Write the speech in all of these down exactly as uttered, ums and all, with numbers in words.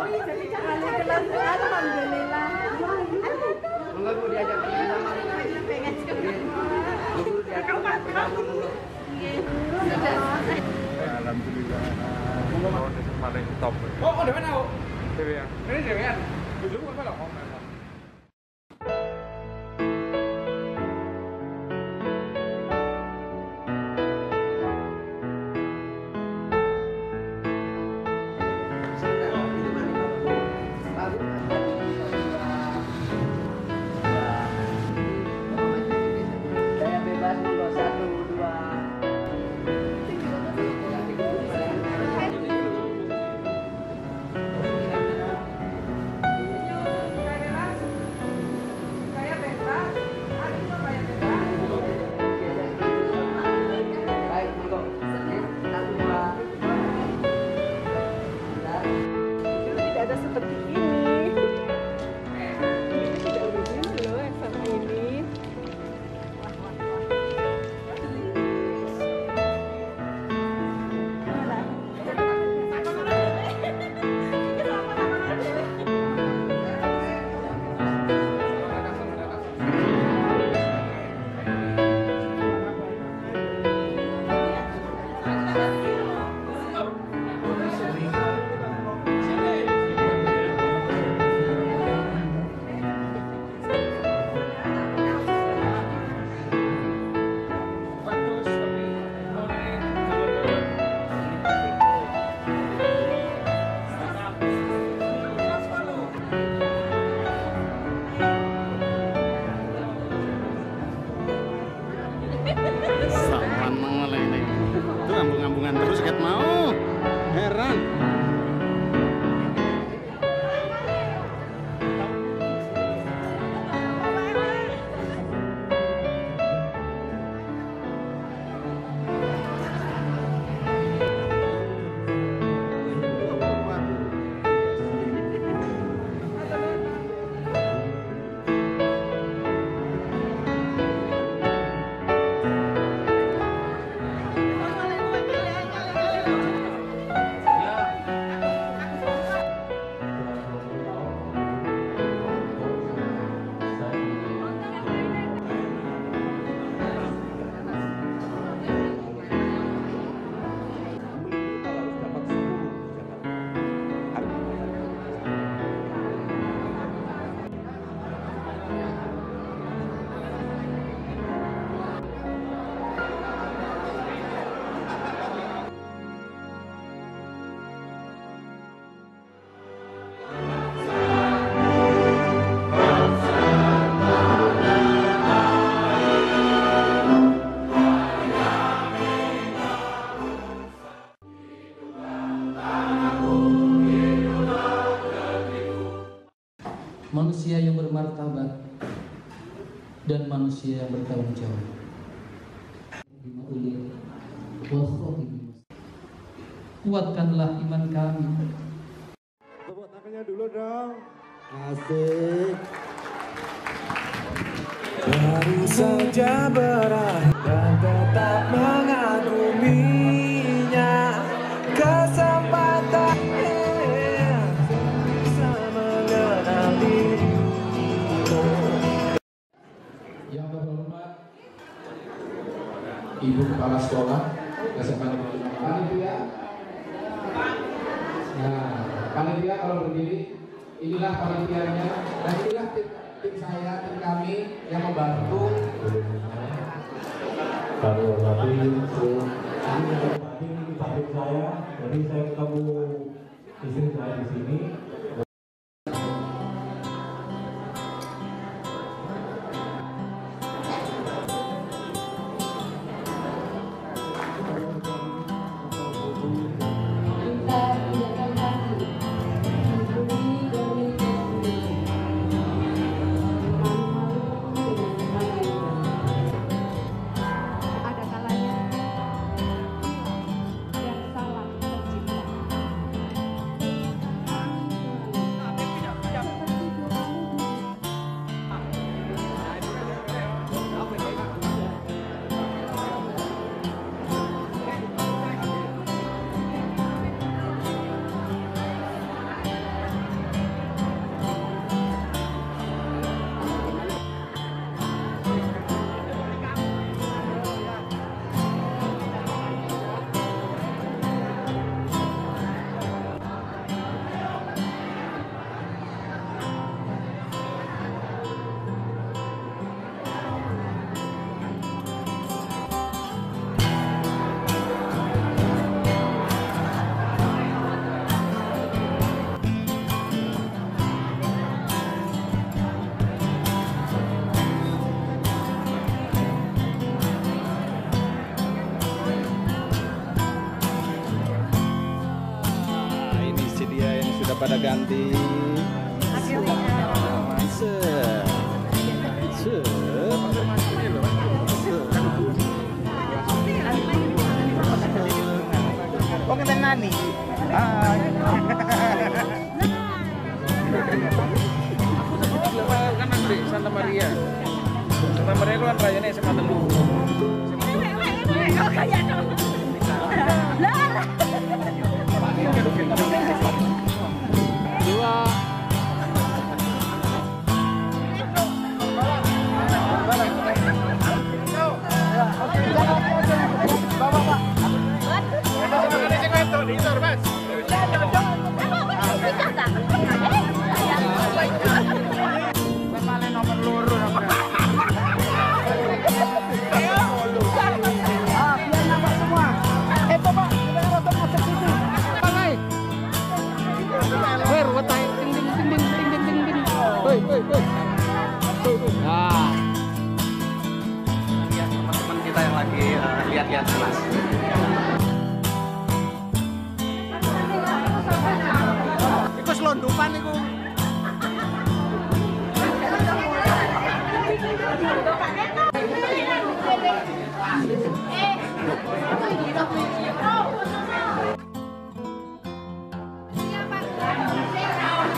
Alhamdulillah. Mengaku diajak teman-teman. Pengen Alhamdulillah. Paling top. Oh, udah mana? Dewean. Ini dewean. Dulu kan kalau manusia yang bermartabat dan manusia yang bertanggung jawab. Kuatkanlah iman kami. Tepuk tangannya dulu dong. Asik. Baru saja berakhir dan tetap mengaguminya kesempatan. Ibu kepala sekolah S M A Negeri lima. Panitia. Nah, panitia kalau berdiri, inilah panitianya dan inilah tim, tim saya, tim kami yang membantu. Kami hormati ini pabrik saya, jadi saya ketemu istri saya di sini. Thank you. pada ganti. Set. Set. Oh, kita nani. Santa Maria. Santa Maria lu kan rayane sama telu. Lihat-lihat mas. Iku selondupan iku.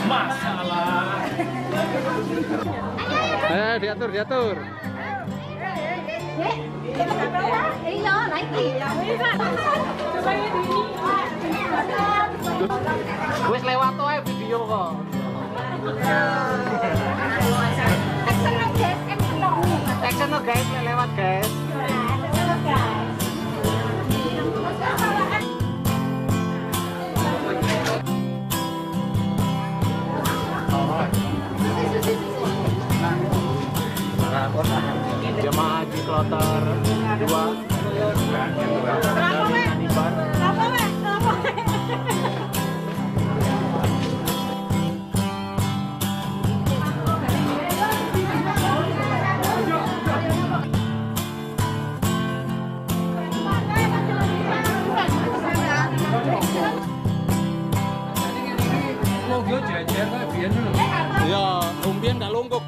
Masalah. Eh, diatur, diatur. Iya, lagi. Wis lewat wae video kok. Action guys, lewat guys. Jemaah haji kloter dua ya umpien gak lungguk.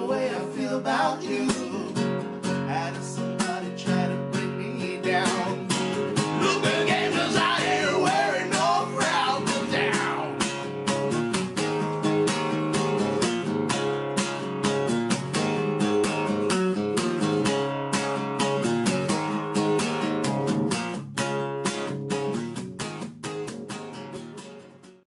the way I feel about you.